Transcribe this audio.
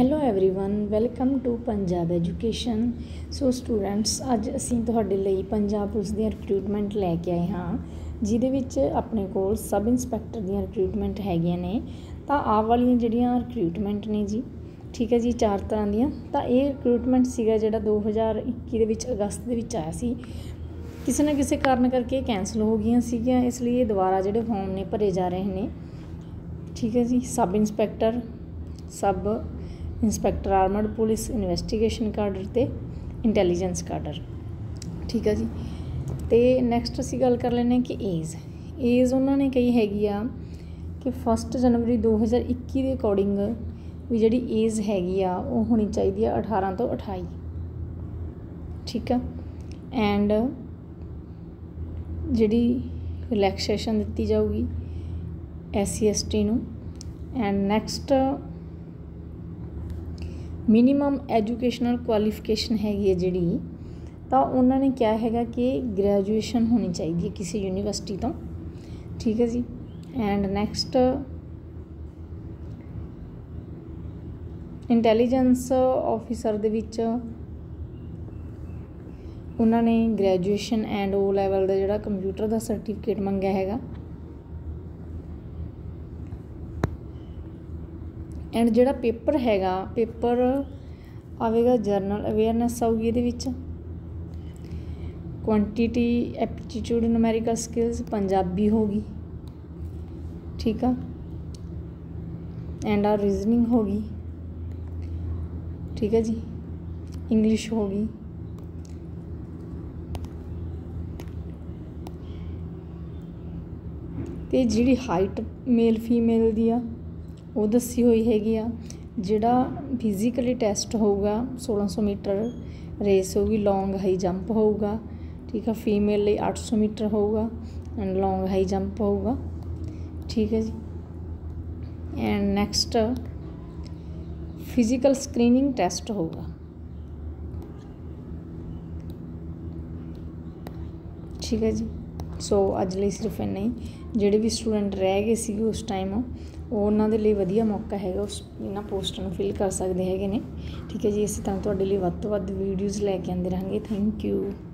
Hello everyone, welcome to Punjab education. So students, अज असीं तुहाडे लई पंजाब पुलिस दी रिक्रूटमेंट लैके आए हाँ, जिहदे विच अपने कोल सब इंस्पैक्टर दी रिक्रूटमेंट हैगियां ने। तां आह वालियां जिहड़ियां रिक्रूटमेंट ने जी, ठीक है जी, चार तरह दियां। तां इह रिक्रूटमेंट सीगा जिहड़ा 2021 दे विच अगस्त दे विच आया सी, किसी ना किसी कारण करके कैंसल हो गईयां सीगियां, इस लई दुबारा जिहड़े फॉर्म ने भरे जा रहे ने। ठीक है जी, sub inspector, sub inspector armed police, investigation cadre ते इंटैलीजेंस काडर। ठीक है जी, तो नैक्सट असी गल कर लेने कि एज उन्होंने कही हैगी आ कि 1 जनवरी 2021 के अकॉर्डिंग भी जिहड़ी एज हैगी आ वो होनी चाहिए 18 तो 28। ठीक है, एंड जिहड़ी रिलैक्सेशन दिती जाऊगी SC ST नूं। And next minimum educational qualification हैगी है जिहड़ी, तो उन्होंने क्या हैगा कि ग्रैजुएशन होनी चाहिए किसी यूनीवर्सिटी तो। ठीक है जी, एंड नैक्सट इंटैलीजेंस ऑफिसर दे विच उन्होंने ग्रैजुएशन एंड O लेवल का जिहड़ा कंप्यूटर का सर्टिफिकेट मंगया हैगा। एंड जिहड़ा पेपर हैगा, पेपर आवेगा जनरल अवेयरनैस आऊगी इहदे विच, quantity aptitude numerical skills Punjabi होगी। ठीक है, एंड आ रीजनिंग होगी। ठीक है जी, इंग्लिश होगी। ते जिहड़ी हाइट मेल फीमेल दी आ वो दसी हुई हैगी आ। जिहड़ा फिजिकली टेस्ट होगा 1600 मीटर रेस होगी, लॉन्ग हाई जंप होगा। ठीक है, फीमेल लिए 800 मीटर होगा एंड लॉन्ग हाई जंप होगा। ठीक है जी, and next physical screening test होगा। ठीक है जी, सो अज लई सिर्फ इन्ना ही। जिहड़े भी स्टूडेंट रह गए सी उस टाइम, उन्होंने लिए वधिया मौका है उस इन्होंने पोस्टां नूं फिल कर सकते हैं। ठीक है जी, इस तरह तुहाडे लिए वध तो वध वीडियोज़ लैके आते रहेंगे। Thank you.